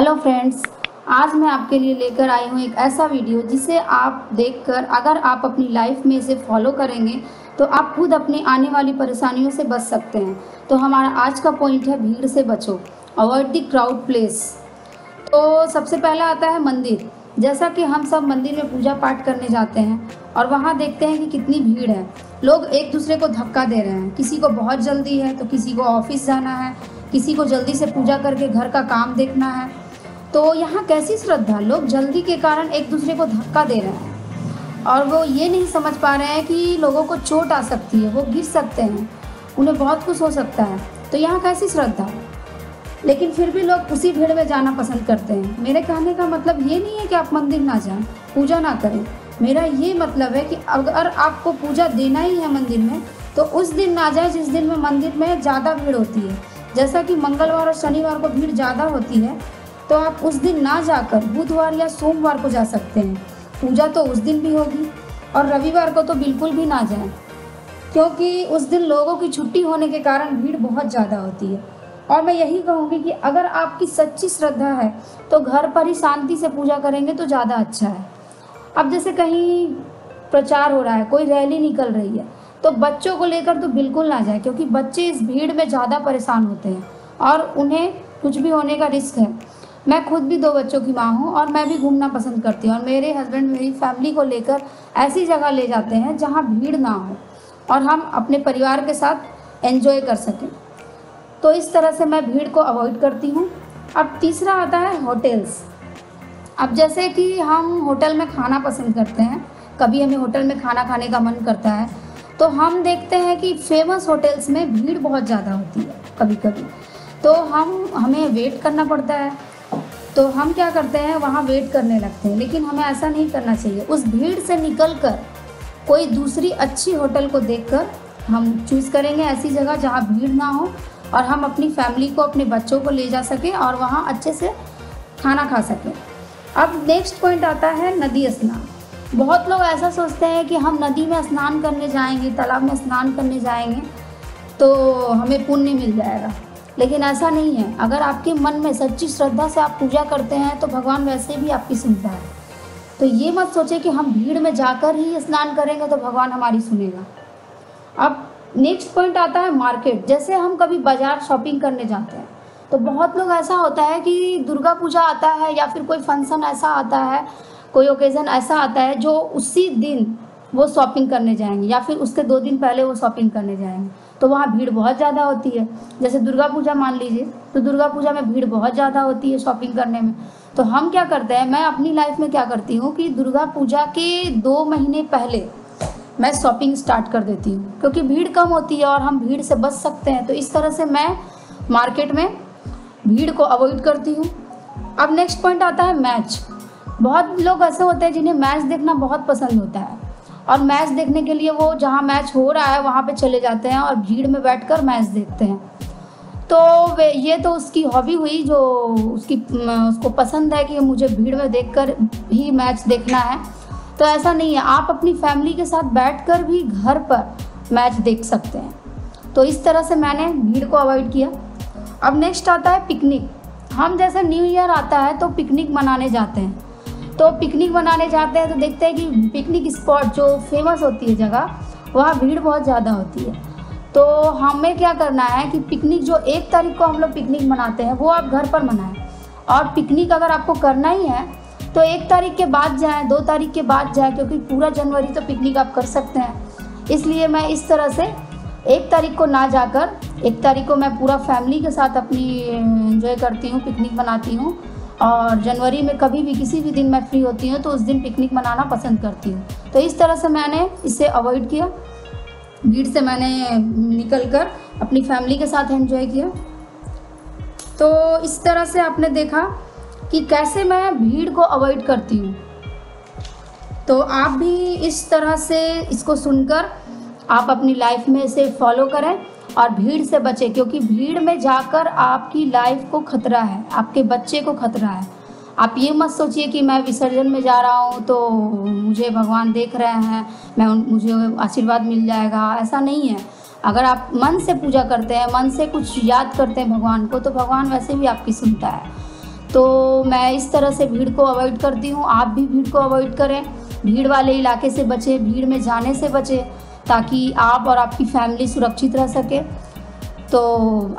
Hello friends, आज मैं आपके लिए लेकर आई हूँ एक ऐसा वीडियो जिसे आप देखकर अगर आप अपनी लाइफ में इसे फॉलो करेंगे तो आप खुद अपनी आने वाली परेशानियों से बच सकते हैं। तो हमारा आज का पॉइंट है भीड़ से बचो, अवॉइड द क्राउड प्लेस। तो सबसे पहला आता है मंदिर। जैसा कि हम सब मंदिर में पूजा पाठ करने जाते हैं और वहाँ देखते हैं कि कितनी भीड़ है, लोग एक दूसरे को धक्का दे रहे हैं। किसी को बहुत जल्दी है तो किसी को ऑफिस जाना है, किसी को जल्दी से पूजा करके घर का काम देखना है। तो यहाँ कैसी श्रद्धा, लोग जल्दी के कारण एक दूसरे को धक्का दे रहे हैं और वो ये नहीं समझ पा रहे हैं कि लोगों को चोट आ सकती है, वो गिर सकते हैं, उन्हें बहुत कुछ हो सकता है। तो यहाँ कैसी श्रद्धा, लेकिन फिर भी लोग उसी भीड़ में जाना पसंद करते हैं। मेरे कहने का मतलब ये नहीं है कि आप मंदिर ना जाएं, पूजा ना करें। मेरा ये मतलब है कि अगर आपको पूजा देना ही है मंदिर में तो उस दिन ना जाए जिस दिन में मंदिर में ज़्यादा भीड़ होती है। जैसा कि मंगलवार और शनिवार को भीड़ ज़्यादा होती है तो आप उस दिन ना जाकर बुधवार या सोमवार को जा सकते हैं। पूजा तो उस दिन भी होगी और रविवार को तो बिल्कुल भी ना जाएं, क्योंकि उस दिन लोगों की छुट्टी होने के कारण भीड़ बहुत ज़्यादा होती है। और मैं यही कहूँगी कि अगर आपकी सच्ची श्रद्धा है तो घर पर ही शांति से पूजा करेंगे तो ज़्यादा अच्छा है। अब जैसे कहीं प्रचार हो रहा है, कोई रैली निकल रही है, तो बच्चों को लेकर तो बिल्कुल ना जाए, क्योंकि बच्चे इस भीड़ में ज़्यादा परेशान होते हैं और उन्हें कुछ भी होने का रिस्क है। मैं खुद भी 2 बच्चों की माँ हूँ और मैं भी घूमना पसंद करती हूँ और मेरे हस्बैंड मेरी फैमिली को लेकर ऐसी जगह ले जाते हैं जहाँ भीड़ ना हो और हम अपने परिवार के साथ एंजॉय कर सकें। तो इस तरह से मैं भीड़ को अवॉइड करती हूँ। अब तीसरा आता है होटल्स। अब जैसे कि हम होटल में खाना पसंद करते हैं, कभी हमें होटल में खाना खाने का मन करता है तो हम देखते हैं कि फेमस होटल्स में भीड़ बहुत ज़्यादा होती है कभी कभी, तो हमें वेट करना पड़ता है। तो हम क्या करते हैं, वहाँ वेट करने लगते हैं, लेकिन हमें ऐसा नहीं करना चाहिए। उस भीड़ से निकलकर कोई दूसरी अच्छी होटल को देखकर हम चूज़ करेंगे ऐसी जगह जहाँ भीड़ ना हो और हम अपनी फैमिली को, अपने बच्चों को ले जा सकें और वहाँ अच्छे से खाना खा सकें। अब नेक्स्ट पॉइंट आता है नदी स्नान। बहुत लोग ऐसा सोचते हैं कि हम नदी में स्नान करने जाएंगे, तालाब में स्नान करने जाएंगे तो हमें पुण्य मिल जाएगा, लेकिन ऐसा नहीं है। अगर आपके मन में सच्ची श्रद्धा से आप पूजा करते हैं तो भगवान वैसे भी आपकी सुनता है। तो ये मत सोचे कि हम भीड़ में जाकर ही स्नान करेंगे तो भगवान हमारी सुनेगा। अब नेक्स्ट पॉइंट आता है मार्केट। जैसे हम कभी बाज़ार शॉपिंग करने जाते हैं तो बहुत लोग ऐसा होता है कि दुर्गा पूजा आता है या फिर कोई फंक्शन ऐसा आता है, कोई ओकेज़न ऐसा आता है जो उसी दिन वो शॉपिंग करने जाएंगे या फिर उसके 2 दिन पहले वो शॉपिंग करने जाएंगे, तो वहाँ भीड़ बहुत ज़्यादा होती है। जैसे दुर्गा पूजा मान लीजिए, तो दुर्गा पूजा में भीड़ बहुत ज़्यादा होती है शॉपिंग करने में। तो हम क्या करते हैं, मैं अपनी लाइफ में क्या करती हूँ कि दुर्गा पूजा के 2 महीने पहले मैं शॉपिंग स्टार्ट कर देती हूँ, क्योंकि भीड़ कम होती है और हम भीड़ से बच सकते हैं। तो इस तरह से मैं मार्केट में भीड़ को अवॉइड करती हूँ। अब नेक्स्ट पॉइंट आता है मैच। बहुत लोग ऐसे होते हैं जिन्हें मैच देखना बहुत पसंद होता है और मैच देखने के लिए वो जहाँ मैच हो रहा है वहाँ पे चले जाते हैं और भीड़ में बैठकर मैच देखते हैं। तो ये तो उसकी हॉबी हुई जो उसको पसंद है कि मुझे भीड़ में देखकर ही मैच देखना है। तो ऐसा नहीं है, आप अपनी फैमिली के साथ बैठकर भी घर पर मैच देख सकते हैं। तो इस तरह से मैंने भीड़ को अवॉइड किया। अब नेक्स्ट आता है पिकनिक। हम जैसे न्यू ईयर आता है तो पिकनिक मनाने जाते हैं, तो पिकनिक मनाने जाते हैं तो देखते हैं कि पिकनिक स्पॉट जो फेमस होती है जगह, वहाँ भीड़ बहुत ज़्यादा होती है। तो हमें क्या करना है कि पिकनिक जो 1 तारीख को हम लोग पिकनिक मनाते हैं वो आप घर पर मनाएं, और पिकनिक अगर आपको करना ही है तो 1 तारीख के बाद जाएं, 2 तारीख के बाद जाएं, क्योंकि पूरा जनवरी तो पिकनिक आप कर सकते हैं। इसलिए मैं इस तरह से 1 तारीख को ना जाकर 1 तारीख को मैं पूरा फैमिली के साथ अपनी एंजॉय करती हूँ, पिकनिक मनाती हूँ, और जनवरी में कभी भी किसी भी दिन मैं फ्री होती हूँ तो उस दिन पिकनिक मनाना पसंद करती हूँ। तो इस तरह से मैंने इसे अवॉइड किया, भीड़ से मैंने निकलकर अपनी फैमिली के साथ एंजॉय किया। तो इस तरह से आपने देखा कि कैसे मैं भीड़ को अवॉइड करती हूँ। तो आप भी इस तरह से इसको सुनकर आप अपनी लाइफ में इसे फॉलो करें और भीड़ से बचें, क्योंकि भीड़ में जाकर आपकी लाइफ को खतरा है, आपके बच्चे को खतरा है। आप ये मत सोचिए कि मैं विसर्जन में जा रहा हूँ तो मुझे भगवान देख रहे हैं, मुझे आशीर्वाद मिल जाएगा, ऐसा नहीं है। अगर आप मन से पूजा करते हैं, मन से कुछ याद करते हैं भगवान को, तो भगवान वैसे भी आपकी सुनता है। तो मैं इस तरह से भीड़ को अवॉइड करती हूँ। आप भी भीड़ को अवॉइड करें, भीड़ वाले इलाके से बचें, भीड़ में जाने से बचें, ताकि आप और आपकी फैमिली सुरक्षित रह सके। तो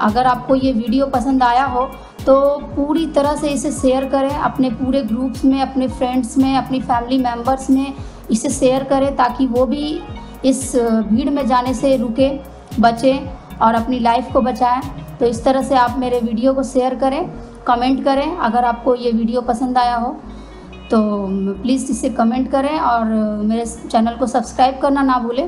अगर आपको ये वीडियो पसंद आया हो तो पूरी तरह से इसे शेयर करें, अपने पूरे ग्रुप्स में, अपने फ्रेंड्स में, अपनी फैमिली मेम्बर्स में इसे शेयर करें, ताकि वो भी इस भीड़ में जाने से रुके, बचें और अपनी लाइफ को बचाएं। तो इस तरह से आप मेरे वीडियो को शेयर करें, कमेंट करें अगर आपको ये वीडियो पसंद आया हो तो प्लीज़ इसे कमेंट करें और मेरे चैनल को सब्सक्राइब करना ना भूलें।